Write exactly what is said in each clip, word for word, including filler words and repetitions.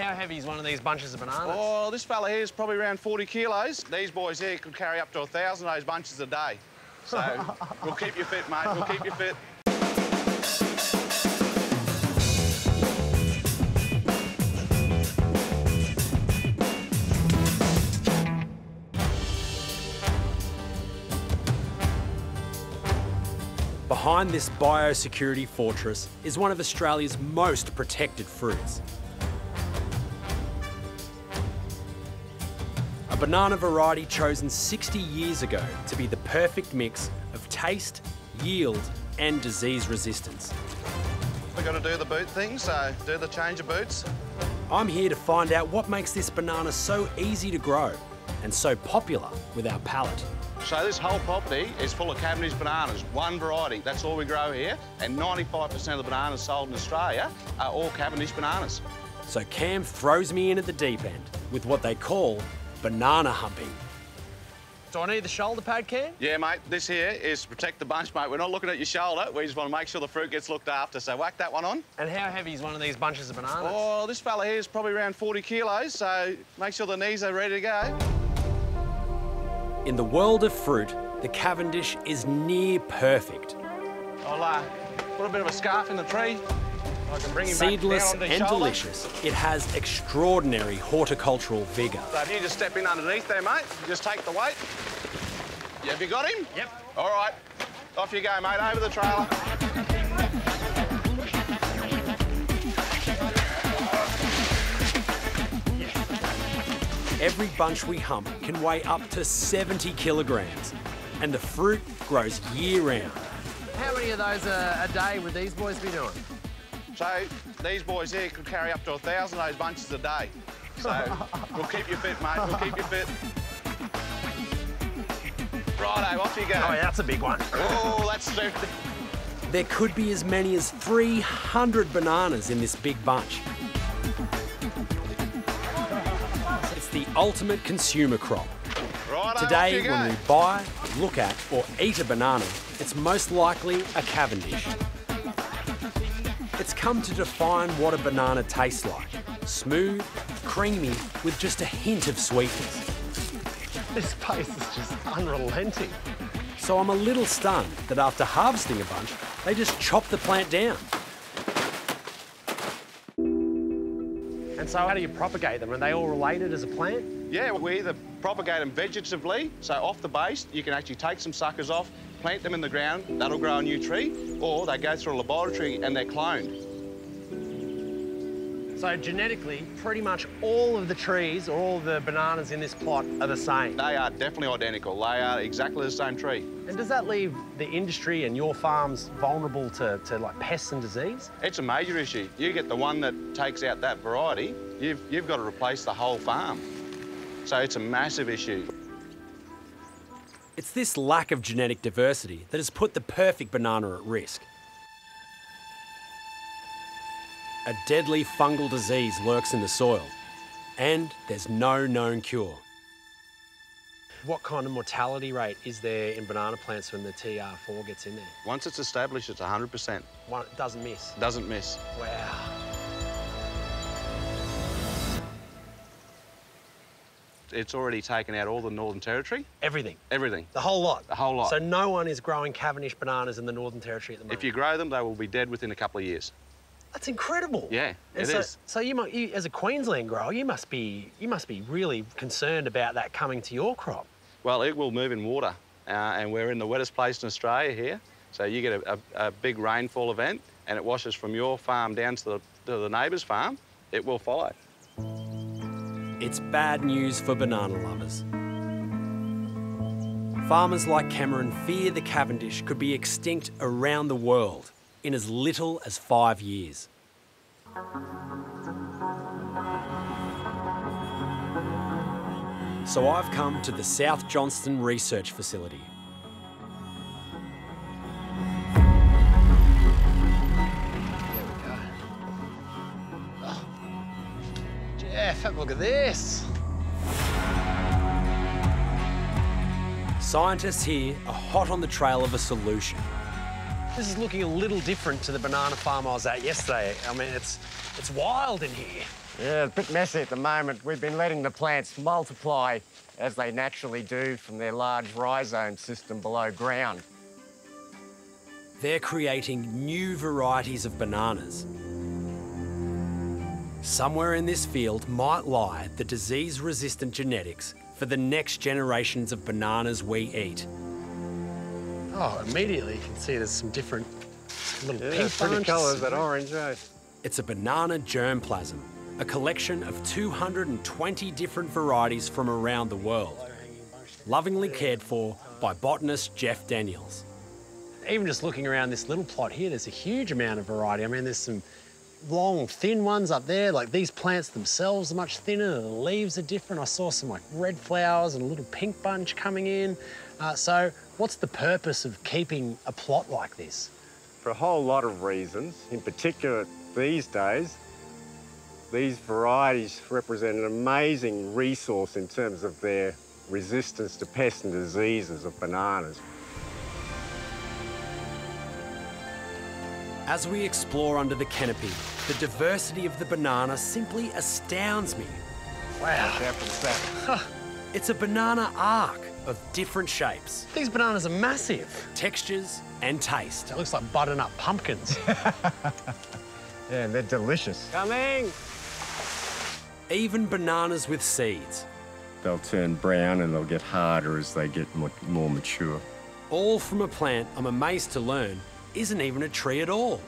How heavy is one of these bunches of bananas? Oh, this fella here is probably around forty kilos. These boys here could carry up to a thousand of those bunches a day. So we'll keep you fit, mate. We'll keep you fit. Behind this biosecurity fortress is one of Australia's most protected fruits. A banana variety chosen sixty years ago to be the perfect mix of taste, yield and disease resistance. We've got to do the boot thing, so do the change of boots. I'm here to find out what makes this banana so easy to grow and so popular with our palate. So this whole property is full of Cavendish bananas, one variety. That's all we grow here, and ninety-five percent of the bananas sold in Australia are all Cavendish bananas. So Cam throws me in at the deep end with what they call banana humping. Do I need the shoulder pad, Cam? Yeah, mate, this here is to protect the bunch, mate. We're not looking at your shoulder. We just want to make sure the fruit gets looked after, so whack that one on. And how heavy is one of these bunches of bananas? Oh, this fella here is probably around forty kilos, so make sure the knees are ready to go. In the world of fruit, the Cavendish is near perfect. I'll uh, put a bit of a scarf in the tree. I can bring him seedless back and shoulder. Delicious, it has extraordinary horticultural vigour. So if you just step in underneath there, mate, just take the weight. Have you got him? Yep. All right, off you go, mate, over the trailer. Every bunch we hump can weigh up to seventy kilograms, and the fruit grows year-round. How many of those a, a day would these boys be doing? So these boys here could carry up to a thousand of those bunches a day. So we'll keep you fit, mate, we'll keep you fit. Righto, off you go. Oh, yeah, that's a big one. Oh, that's stupid. There could be as many as three hundred bananas in this big bunch. The ultimate consumer crop. Right, today, when we buy, look at, or eat a banana, it's most likely a Cavendish. It's come to define what a banana tastes like. Smooth, creamy, with just a hint of sweetness. This place is just unrelenting. So I'm a little stunned that after harvesting a bunch, they just chop the plant down. And so how do you propagate them? Are they all related as a plant? Yeah, we either propagate them vegetatively, so off the base, you can actually take some suckers off, plant them in the ground, that'll grow a new tree, or they go through a laboratory and they're cloned. So genetically, pretty much all of the trees or all the bananas in this plot are the same? They are definitely identical. They are exactly the same tree. And does that leave the industry and your farms vulnerable to, to like pests and disease? It's a major issue. You get the one that takes out that variety, you've, you've got to replace the whole farm. So it's a massive issue. It's this lack of genetic diversity that has put the perfect banana at risk. A deadly fungal disease lurks in the soil, and there's no known cure. What kind of mortality rate is there in banana plants when the T R four gets in there? Once it's established, it's one hundred percent. One, it doesn't miss? Doesn't miss. Wow. It's already taken out all the Northern Territory. Everything? Everything. The whole lot? The whole lot. So no one is growing Cavendish bananas in the Northern Territory at the moment? If you grow them, they will be dead within a couple of years. That's incredible. Yeah, and it so, is. So you, might, you, as a Queensland grower, you must be you must be really concerned about that coming to your crop. Well, it will move in water, uh, and we're in the wettest place in Australia here. So you get a, a, a big rainfall event, and it washes from your farm down to the, to the neighbour's farm. It will follow. It's bad news for banana lovers. Farmers like Cameron fear the Cavendish could be extinct around the world in as little as five years. So I've come to the South Johnston Research Facility. There we go. Oh. Jeff, have a look at this. Scientists here are hot on the trail of a solution. This is looking a little different to the banana farm I was at yesterday. I mean, it's, it's wild in here. Yeah, it's a bit messy at the moment. We've been letting the plants multiply as they naturally do from their large rhizome system below ground. They're creating new varieties of bananas. Somewhere in this field might lie the disease-resistant genetics for the next generations of bananas we eat. Oh, immediately you can see there's some different little yeah, pink pretty colours, that orange, right? It's a banana germplasm, a collection of two hundred and twenty different varieties from around the world, lovingly cared for by botanist Jeff Daniels. Even just looking around this little plot here, there's a huge amount of variety. I mean, there's some long, thin ones up there. Like, these plants themselves are much thinner. The leaves are different. I saw some, like, red flowers and a little pink bunch coming in. Uh, so what's the purpose of keeping a plot like this? For a whole lot of reasons. In particular, these days, these varieties represent an amazing resource in terms of their resistance to pests and diseases of bananas. As we explore under the canopy, the diversity of the banana simply astounds me. Wow. Huh. It's a banana arc of different shapes. These bananas are massive. Textures and taste. It looks like butternut pumpkins. Yeah, they're delicious. Coming! Even bananas with seeds. They'll turn brown and they'll get harder as they get more mature. All from a plant I'm amazed to learn isn't even a tree at all.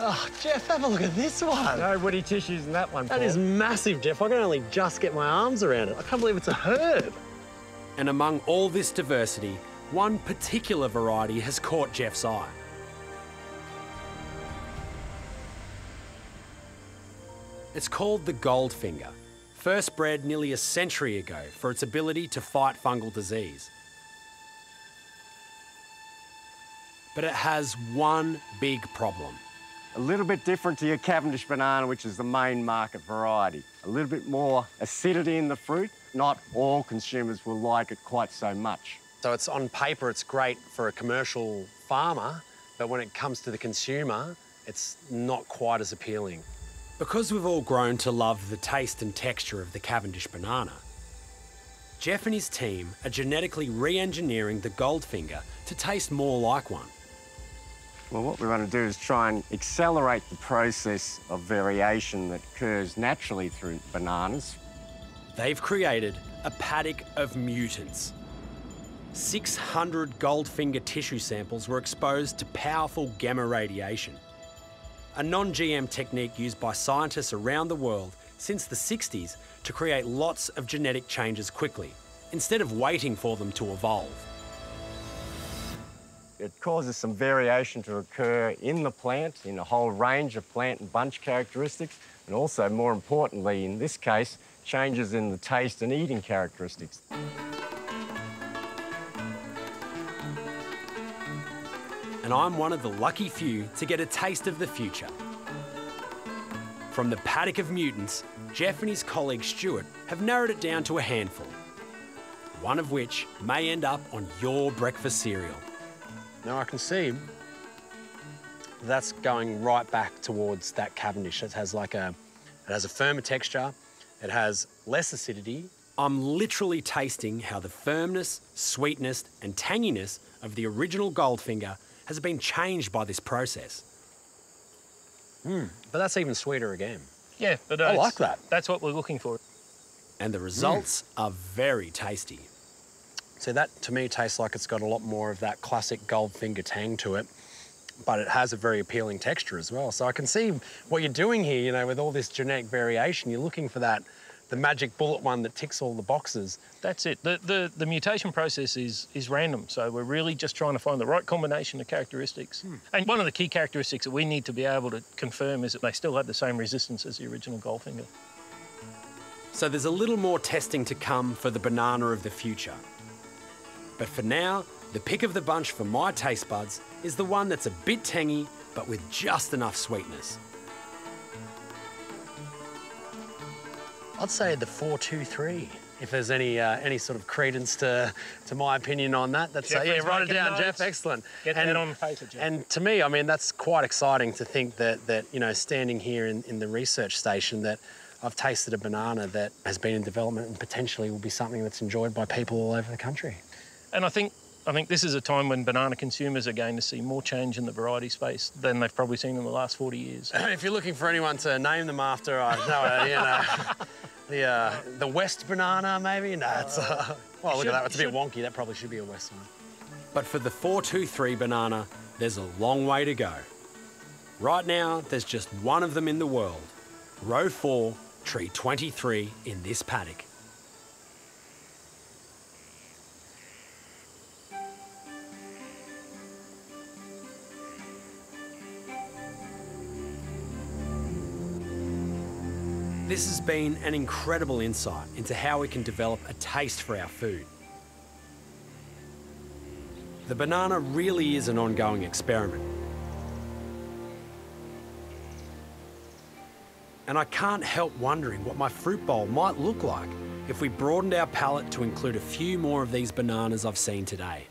Oh, Jeff, have a look at this one. No woody tissues in that one, Paul. That is massive, Jeff. I can only just get my arms around it. I can't believe it's a herb. And among all this diversity, one particular variety has caught Jeff's eye. It's called the Goldfinger, first bred nearly a century ago for its ability to fight fungal disease. But it has one big problem. A little bit different to your Cavendish banana, which is the main market variety. A little bit more acidity in the fruit. Not all consumers will like it quite so much. So it's on paper, it's great for a commercial farmer, but when it comes to the consumer, it's not quite as appealing. Because we've all grown to love the taste and texture of the Cavendish banana, Jeff and his team are genetically re-engineering the Goldfinger to taste more like one. Well, what we want to do is try and accelerate the process of variation that occurs naturally through bananas. They've created a paddock of mutants. six hundred Goldfinger tissue samples were exposed to powerful gamma radiation, a non G M technique used by scientists around the world since the sixties to create lots of genetic changes quickly, instead of waiting for them to evolve. It causes some variation to occur in the plant, in a whole range of plant and bunch characteristics, and also, more importantly, in this case, changes in the taste and eating characteristics. And I'm one of the lucky few to get a taste of the future. From the paddock of mutants, Jeff and his colleague Stuart have narrowed it down to a handful, one of which may end up on your breakfast cereal. Now I can see that's going right back towards that Cavendish. It has like a, it has a firmer texture, it has less acidity. I'm literally tasting how the firmness, sweetness and tanginess of the original Goldfinger has been changed by this process. Mm, but that's even sweeter again. Yeah, but uh, I like that. That's what we're looking for. And the results mm. are very tasty. So that, to me, tastes like it's got a lot more of that classic Goldfinger tang to it, but it has a very appealing texture as well. So I can see what you're doing here, you know, with all this genetic variation. You're looking for that, the magic bullet one that ticks all the boxes. That's it. The, the, the mutation process is, is random, so we're really just trying to find the right combination of characteristics. Hmm. And one of the key characteristics that we need to be able to confirm is that they still have the same resistance as the original Goldfinger. So there's a little more testing to come for the banana of the future. But for now, the pick of the bunch for my taste buds is the one that's a bit tangy, but with just enough sweetness. I'd say the four two three, if there's any uh, any sort of credence to to my opinion on that. That's uh, yeah, write it down, notes. Jeff. Excellent. Get and, that on paper, Jeff. And to me, I mean, that's quite exciting to think that that you know, standing here in in the research station, that I've tasted a banana that has been in development and potentially will be something that's enjoyed by people all over the country. And I think, I think this is a time when banana consumers are going to see more change in the variety space than they've probably seen in the last forty years. If you're looking for anyone to name them after, I know, you know, the, uh, the West banana maybe? No, it's, uh, well, look at that, it's a bit wonky. That probably should be a West one. But for the four two three banana, there's a long way to go. Right now, there's just one of them in the world. Row four, tree twenty-three in this paddock. This has been an incredible insight into how we can develop a taste for our food. The banana really is an ongoing experiment. And I can't help wondering what my fruit bowl might look like if we broadened our palette to include a few more of these bananas I've seen today.